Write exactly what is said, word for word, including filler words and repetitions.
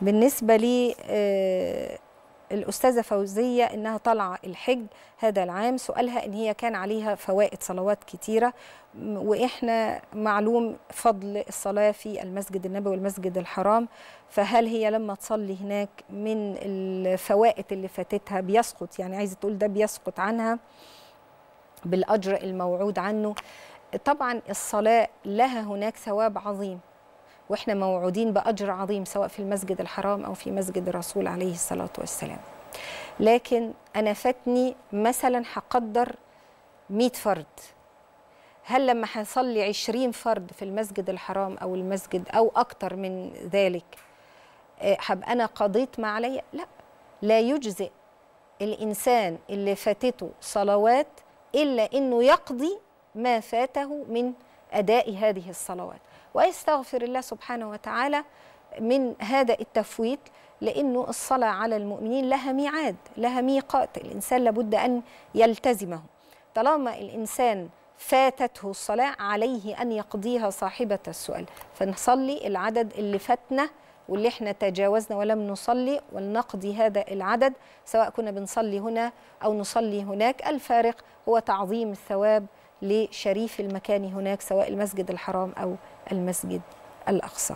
بالنسبة لي الأستاذة فوزية إنها طالعة الحج هذا العام، سؤالها إن هي كان عليها فوائد صلوات كتيرة، وإحنا معلوم فضل الصلاة في المسجد النبوي والمسجد الحرام، فهل هي لما تصلي هناك من الفوائد اللي فاتتها بيسقط، يعني عايزة تقول ده بيسقط عنها بالأجر الموعود عنه؟ طبعا الصلاة لها هناك ثواب عظيم، وإحنا موعودين بأجر عظيم سواء في المسجد الحرام أو في مسجد الرسول عليه الصلاة والسلام. لكن أنا فاتني مثلا هقدر مئة فرد، هل لما هصلي عشرين فرد في المسجد الحرام أو المسجد أو أكتر من ذلك هبقى أنا قضيت ما عليا؟ لا، لا يجزئ الإنسان اللي فاتته صلوات إلا إنه يقضي ما فاته من أداء هذه الصلوات، ويستغفر الله سبحانه وتعالى من هذا التفويت، لأنه الصلاة على المؤمنين لها ميعاد، لها ميقات، الإنسان لابد أن يلتزمه. طالما الإنسان فاتته الصلاة عليه أن يقضيها صاحبة السؤال، فنصلي العدد اللي فاتنا واللي احنا تجاوزنا ولم نصلي، ولنقضي هذا العدد سواء كنا بنصلي هنا أو نصلي هناك. الفارق هو تعظيم الثواب لشريف المكان هناك سواء المسجد الحرام أو المسجد الأقصى.